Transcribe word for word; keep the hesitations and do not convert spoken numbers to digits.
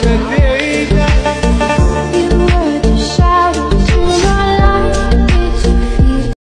شديد.